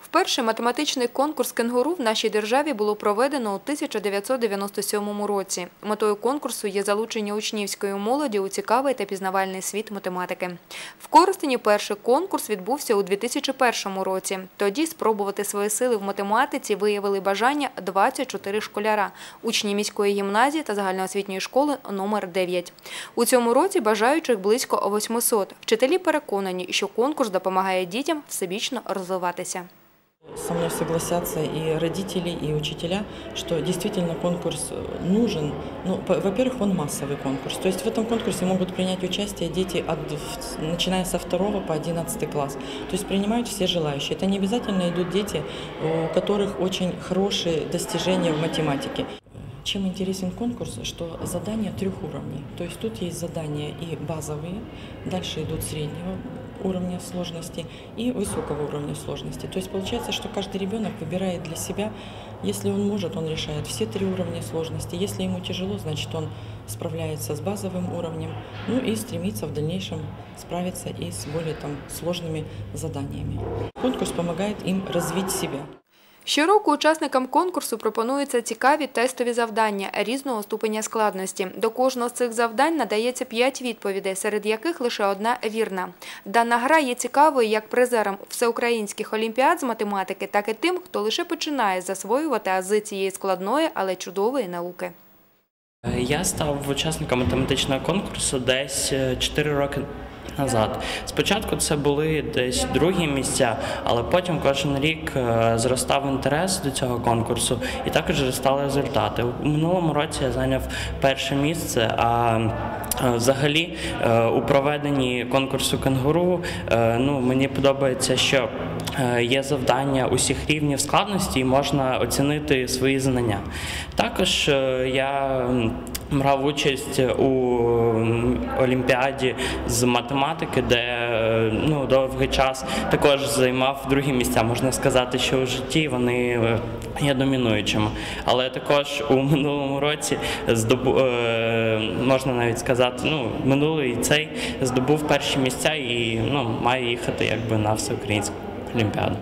Вперше математичний конкурс «Кенгуру» в нашій державі було проведено у 1997 році. Метою конкурсу є залучення учнівської молоді у цікавий та пізнавальний світ математики. В Коростені перший конкурс відбувся у 2001 році. Тоді спробувати свої сили в математиці виявили бажання 24 школяра, учні міської гімназії та загальноосвітньої школи номер 9. У цьому році бажаючих близько 800. Вчителі переконані, що конкурс допомагає дітям всебічно розвиватися. Со мной согласятся и родители, и учителя, что действительно конкурс нужен. Ну, во-первых, он массовый конкурс. То есть в этом конкурсе могут принять участие дети, начиная со 2 по 11 класс. То есть принимают все желающие. Это не обязательно идут дети, у которых очень хорошие достижения в математике. Чем интересен конкурс, что задания 3 уровней. То есть тут есть задания и базовые, дальше идут среднего уровня сложности и высокого уровня сложности. То есть получается, что каждый ребенок выбирает для себя, если он может, он решает все 3 уровня сложности, если ему тяжело, значит он справляется с базовым уровнем, ну и стремится в дальнейшем справиться и с более сложными заданиями. Конкурс помогает им развить себя. Щороку учасникам конкурсу пропонуються цікаві тестові завдання різного ступеня складності. До кожного з цих завдань надається 5 відповідей, серед яких лише одна вірна. Дана гра є цікавою як призерам всеукраїнських олімпіад з математики, так і тим, хто лише починає засвоювати ази цієї складної, але чудової науки. Я став учасником математичного конкурсу десь 4 роки назад. Спочатку це були десь другі місця, але потім кожен рік зростав інтерес до цього конкурсу і також зростали результати. У минулому році я зайняв 1-е місце, а взагалі у проведенні конкурсу «Кенгуру» мені подобається, що є завдання усіх рівнів складності і можна оцінити свої знання. Також я брав участь у олімпіаді з математики, де довгий час також займав 2-гі місця. Можна сказати, що у житті вони є домінуючими. Але також у минулому році, можна навіть сказати, минулий і цей здобув 1-ші місця і має їхати на всеукраїнську олімпіаду.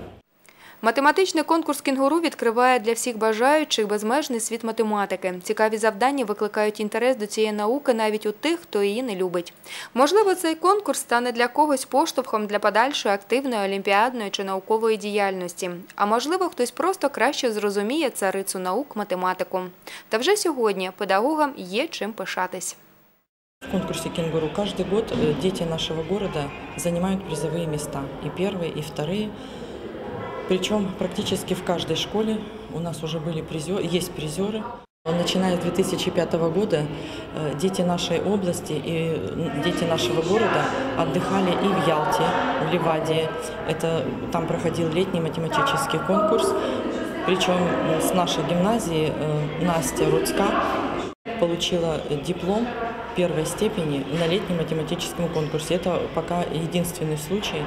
Математичний конкурс «Кенгуру» відкриває для всіх бажаючих безмежний світ математики. Цікаві завдання викликають інтерес до цієї науки навіть у тих, хто її не любить. Можливо, цей конкурс стане для когось поштовхом для подальшої активної олімпіадної чи наукової діяльності. А можливо, хтось просто краще зрозуміє царицю наук – математику. Та вже сьогодні педагогам є чим пишатись. В конкурсе «Кенгуру» каждый год дети нашего города занимают призовые места. И 1-е, и 2-е. Причем практически в каждой школе у нас уже есть призеры. Начиная с 2005 года дети нашей области и дети нашего города отдыхали и в Ялте, в Леваде. Там проходил летний математический конкурс. Причем с нашей гимназии Настя Рудска получила диплом 1-й степени на летнем математическом конкурсе. Это пока единственный случай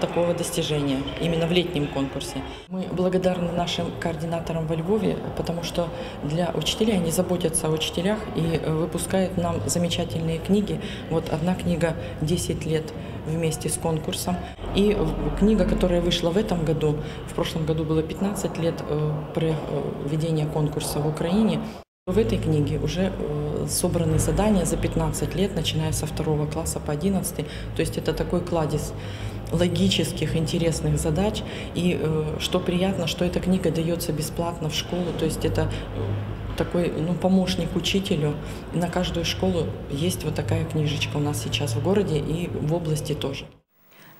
такого достижения, именно в летнем конкурсе. Мы благодарны нашим координаторам во Львове, потому что для учителей, они заботятся о учителях и выпускают нам замечательные книги. Вот одна книга «10 лет вместе с конкурсом». И книга, которая вышла в этом году, в прошлом году было 15 лет проведения конкурса в Украине. В этой книге уже собраны задания за 15 лет, начиная со 2 класса по 11. То есть это такой кладезь логических, интересных задач. И что приятно, что эта книга дается бесплатно в школу. То есть это такой помощник учителю. На каждую школу есть вот такая книжечка у нас сейчас в городе и в области тоже.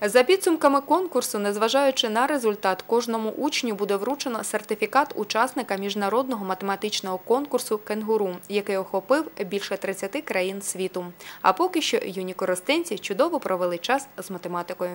За підсумками конкурсу, незважаючи на результат, кожному учню буде вручено сертифікат учасника міжнародного математичного конкурсу «Кенгуру», який охопив більше 30 країн світу. А поки що юні коростенці чудово провели час з математикою.